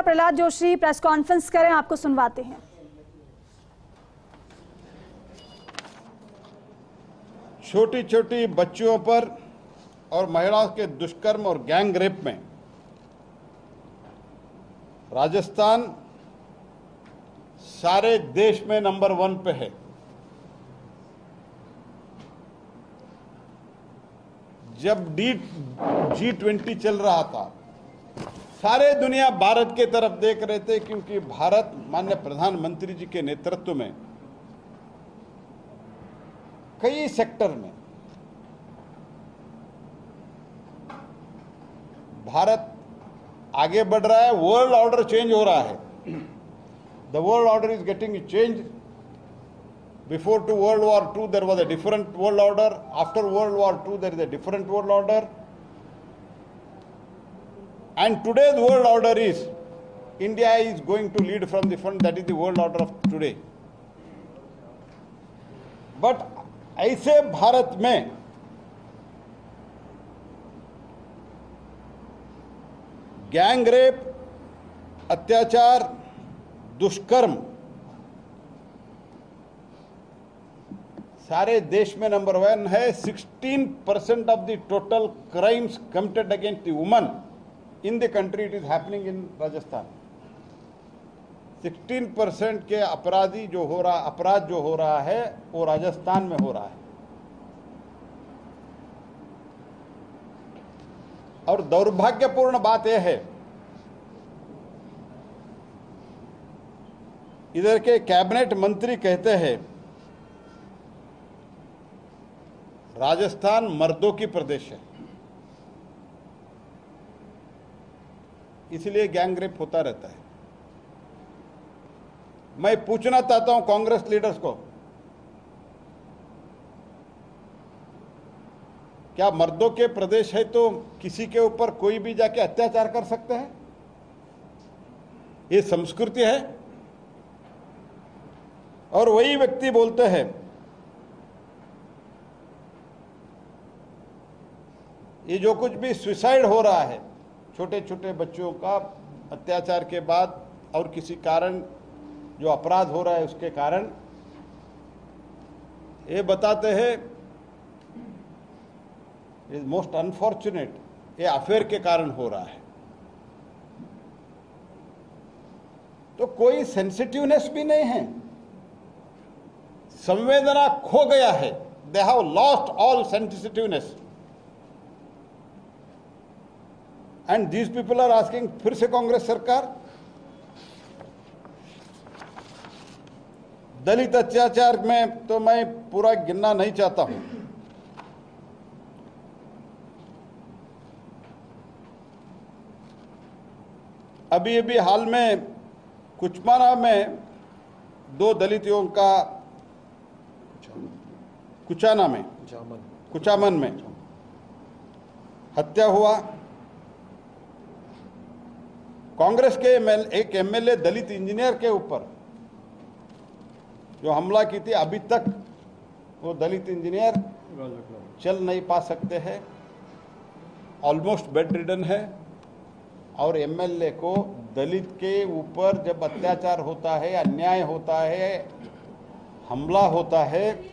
Prahlad Joshi press conference करें, आपको सुनवाते हैं। छोटी छोटी बच्चियों पर और महिलाओं के दुष्कर्म और गैंग रेप में राजस्थान सारे देश में नंबर 1 पे है। जब G20 चल रहा था, सारे दुनिया भारत के तरफ देख रहे थे, क्योंकि भारत माननीय प्रधानमंत्री जी के नेतृत्व में कई सेक्टर में भारत आगे बढ़ रहा है। वर्ल्ड ऑर्डर चेंज हो रहा है। The world order is getting change. Before two World War II there was a different world order, after World War II there is a different world order, and today's world order is India is going to lead from the front. That is the world order of today. But ऐसे भारत में gang rape, अत्याचार, दुष्कर्म सारे देश में number 1 है। 16% of the total crimes committed against the woman in the country it is happening in Rajasthan. 16% के अपराध जो हो रहा है वो राजस्थान में हो रहा है। और दुर्भाग्यपूर्ण बात यह है, इधर के कैबिनेट मंत्री कहते हैं राजस्थान मर्दों की प्रदेश है, इसलिए गैंग रेप होता रहता है। मैं पूछना चाहता हूं कांग्रेस लीडर्स को, क्या मर्दों के प्रदेश है तो किसी के ऊपर कोई भी जाके अत्याचार कर सकते हैं? ये संस्कृति है। और वही व्यक्ति बोलते हैं ये जो कुछ भी सुसाइड हो रहा है, छोटे छोटे बच्चों का अत्याचार के बाद और किसी कारण जो अपराध हो रहा है उसके कारण, ये बताते हैं इज मोस्ट अनफॉर्चुनेट, ये अफेयर के कारण हो रहा है। तो कोई सेंसिटिवनेस भी नहीं है, संवेदना खो गया है। They have lost all sensitiveness and these people are asking फिर से कांग्रेस सरकार दलित अत्याचार में तो मैं पूरा गिनना नहीं चाहता हूं। अभी अभी हाल में कुचामन में दो दलितों का कुचामन में हत्या हुआ। कांग्रेस के एक एमएलए दलित इंजीनियर के ऊपर जो हमला की थी, अभी तक वो दलित इंजीनियर चल नहीं पा सकते हैं, ऑलमोस्ट बेड रिडन है। और एमएलए को दलित के ऊपर जब अत्याचार होता है, अन्याय होता है, हमला होता है,